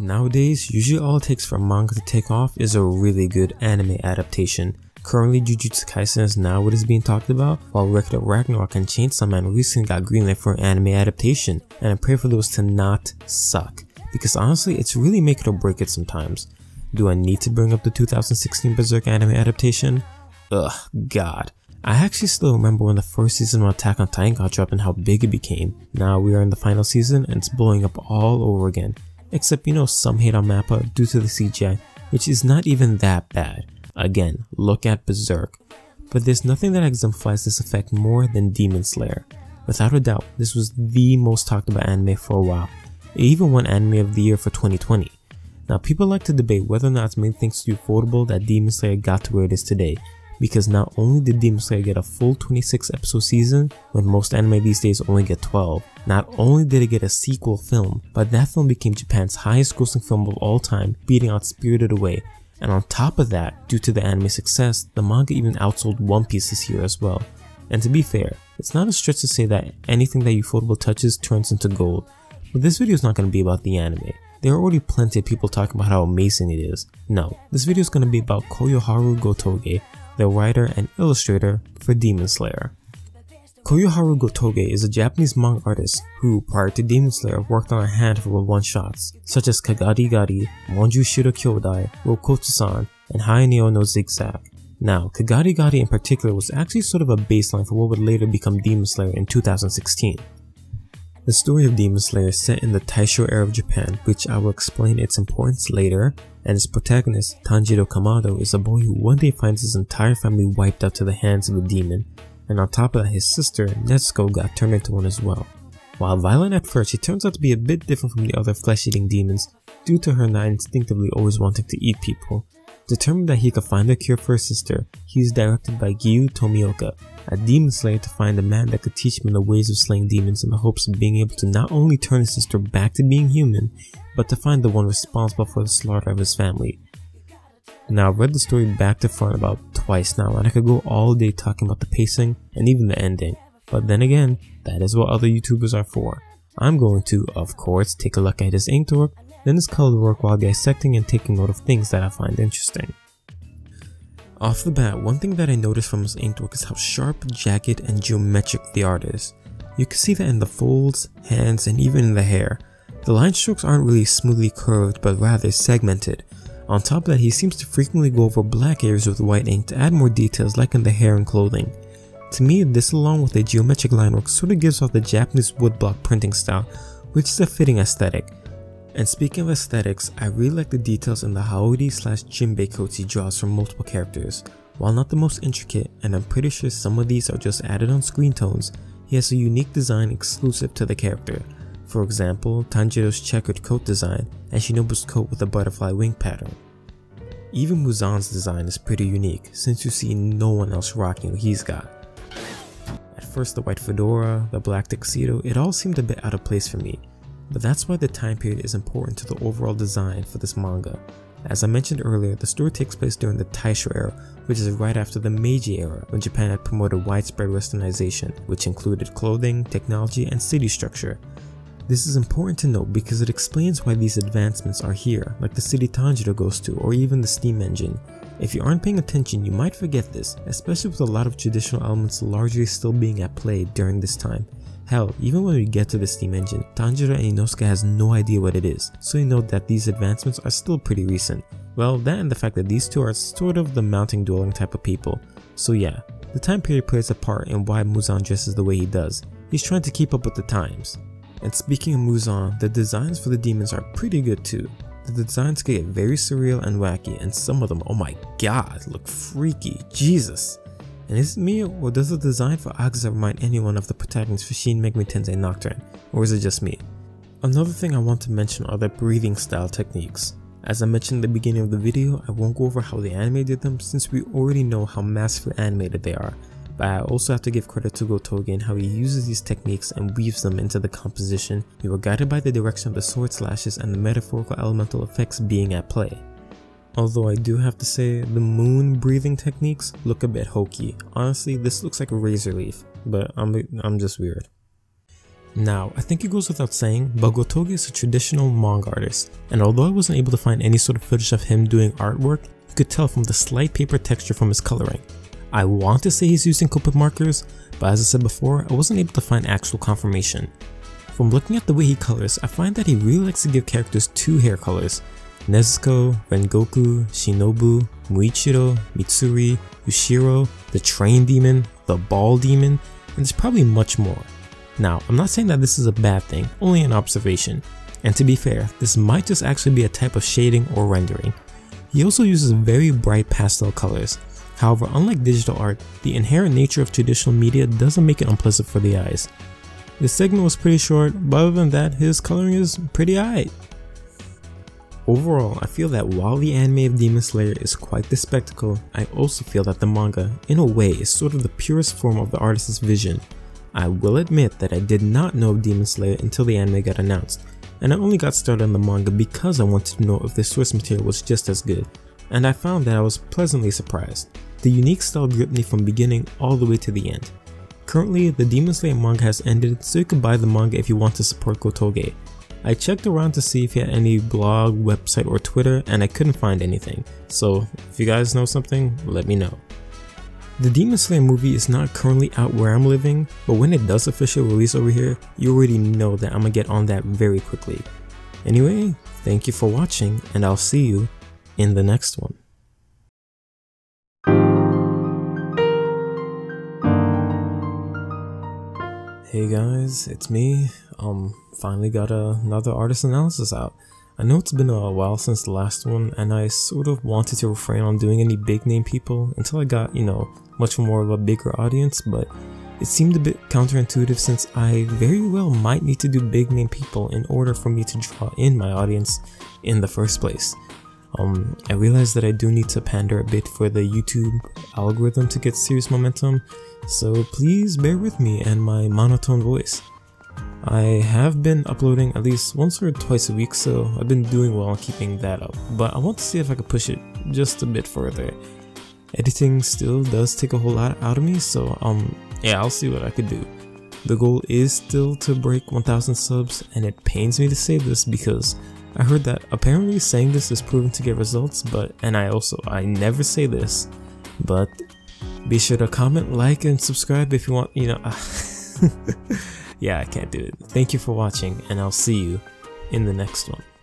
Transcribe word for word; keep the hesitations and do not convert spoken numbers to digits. Nowadays, usually all it takes for a manga to take off is a really good anime adaptation. Currently, Jujutsu Kaisen is now what is being talked about, while Record of Ragnarok and Chainsaw Man recently got greenlit for an anime adaptation, and I pray for those to not suck, because honestly, it's really make it or break it sometimes. Do I need to bring up the two thousand sixteen Berserk anime adaptation? Ugh, God. I actually still remember when the first season of Attack on Titan got dropped and how big it became. Now we are in the final season and it's blowing up all over again. Except, you know, some hate on Mappa due to the C G I, which is not even that bad. Again, look at Berserk. But there's nothing that exemplifies this effect more than Demon Slayer. Without a doubt, this was the most talked about anime for a while. It even won Anime of the Year for twenty twenty. Now, people like to debate whether or not it's mainly thanks to Ufotable that Demon Slayer got to where it is today. Because not only did Demon Slayer get a full twenty-six episode season, when most anime these days only get twelve, not only did it get a sequel film, but that film became Japan's highest grossing film of all time, beating out Spirited Away, and on top of that, due to the anime success, the manga even outsold One Piece this year as well. And to be fair, it's not a stretch to say that anything that Ufotable touches turns into gold, but this video is not going to be about the anime. There are already plenty of people talking about how amazing it is. No, this video is going to be about Koyoharu Gotōge, the writer and illustrator for Demon Slayer. Koyoharu Gotōge is a Japanese manga artist who, prior to Demon Slayer, worked on a handful of one-shots, such as Kagari Gari, Monju Shiro Kyodai, Rokotsu san, and Hainio no Zigzag. Now, Kagari Gari in particular was actually sort of a baseline for what would later become Demon Slayer in two thousand sixteen. The story of Demon Slayer is set in the Taisho era of Japan, which I will explain its importance later, and its protagonist, Tanjiro Kamado, is a boy who one day finds his entire family wiped out to the hands of the demon, and on top of that his sister, Nezuko, got turned into one as well. While violent at first, she turns out to be a bit different from the other flesh-eating demons due to her not instinctively always wanting to eat people. Determined that he could find a cure for his sister, he is directed by Giyuu Tomioka, a demon slayer, to find a man that could teach him the ways of slaying demons in the hopes of being able to not only turn his sister back to being human, but to find the one responsible for the slaughter of his family. Now, I've read the story back to front about twice now, and I could go all day talking about the pacing and even the ending, but then again, that is what other YouTubers are for. I'm going to, of course, take a look at his inked work, then his colored work, while dissecting and taking note of things that I find interesting. Off the bat, one thing that I noticed from his inked work is how sharp, jagged, and geometric the art is. You can see that in the folds, hands, and even in the hair. The line strokes aren't really smoothly curved, but rather segmented. On top of that, he seems to frequently go over black areas with white ink to add more details, like in the hair and clothing. To me, this along with the geometric line work sort of gives off the Japanese woodblock printing style, which is a fitting aesthetic. And speaking of aesthetics, I really like the details in the Haori slash Jinbei coats he draws from multiple characters. While not the most intricate, and I'm pretty sure some of these are just added on screen tones, he has a unique design exclusive to the character. For example, Tanjiro's checkered coat design, and Shinobu's coat with a butterfly wing pattern. Even Muzan's design is pretty unique, since you see no one else rocking what he's got. At first, the white fedora, the black tuxedo, it all seemed a bit out of place for me. But that's why the time period is important to the overall design for this manga. As I mentioned earlier, the story takes place during the Taisho era, which is right after the Meiji era, when Japan had promoted widespread westernization, which included clothing, technology, and city structure. This is important to note because it explains why these advancements are here, like the city Tanjiro goes to, or even the steam engine. If you aren't paying attention, you might forget this, especially with a lot of traditional elements largely still being at play during this time. Hell, even when we get to the steam engine, Tanjiro and Inosuke has no idea what it is, so you know that these advancements are still pretty recent. Well, that and the fact that these two are sort of the mountain dwelling type of people. So yeah, the time period plays a part in why Muzan dresses the way he does. He's trying to keep up with the times. And speaking of Muzan, the designs for the demons are pretty good too. The designs could get very surreal and wacky, and some of them, oh my god, look freaky, Jesus. And is it me, or does the design for Agasa remind anyone of the protagonist for Shin Megumi Tensei Nocturne, or is it just me? Another thing I want to mention are the breathing style techniques. As I mentioned at the beginning of the video, I won't go over how the anime did them since we already know how masterfully animated they are, but I also have to give credit to Gotōge and how he uses these techniques and weaves them into the composition. We were guided by the direction of the sword slashes and the metaphorical elemental effects being at play. Although I do have to say, the moon breathing techniques look a bit hokey. Honestly, this looks like a razor leaf, but I'm, I'm just weird. Now, I think it goes without saying, but Gotōge is a traditional manga artist, and although I wasn't able to find any sort of footage of him doing artwork, you could tell from the slight paper texture from his coloring. I want to say he's using Copic markers, but as I said before, I wasn't able to find actual confirmation. From looking at the way he colors, I find that he really likes to give characters two hair colors: Nezuko, Rengoku, Shinobu, Muichiro, Mitsuri, Ushiro, the Train Demon, the Ball Demon, and there's probably much more. Now, I'm not saying that this is a bad thing, only an observation. And to be fair, this might just actually be a type of shading or rendering. He also uses very bright pastel colors. However, unlike digital art, the inherent nature of traditional media doesn't make it unpleasant for the eyes. This segment was pretty short, but other than that, his coloring is pretty aight. Overall, I feel that while the anime of Demon Slayer is quite the spectacle, I also feel that the manga, in a way, is sort of the purest form of the artist's vision. I will admit that I did not know of Demon Slayer until the anime got announced, and I only got started on the manga because I wanted to know if the source material was just as good, and I found that I was pleasantly surprised. The unique style gripped me from beginning all the way to the end. Currently, the Demon Slayer manga has ended, so you can buy the manga if you want to support Gotōge. I checked around to see if he had any blog, website, or Twitter, and I couldn't find anything, so if you guys know something, let me know. The Demon Slayer movie is not currently out where I'm living, but when it does officially release over here, you already know that I'm gonna get on that very quickly. Anyway, thank you for watching, and I'll see you in the next one. Hey guys, it's me. Um, finally got a, another artist analysis out. I know it's been a while since the last one, and I sort of wanted to refrain on doing any big name people until I got, you know, much more of a bigger audience, but it seemed a bit counterintuitive since I very well might need to do big name people in order for me to draw in my audience in the first place. Um, I realized that I do need to pander a bit for the YouTube algorithm to get serious momentum, so please bear with me and my monotone voice. I have been uploading at least once or twice a week, so I've been doing well on keeping that up, but I want to see if I could push it just a bit further. Editing still does take a whole lot out of me, so um, yeah, I'll see what I could do. The goal is still to break one thousand subs, and it pains me to say this because I heard that apparently saying this is proven to get results, but and I also, I never say this, but be sure to comment, like, and subscribe if you want, you know. Yeah, I can't do it. Thank you for watching, and I'll see you in the next one.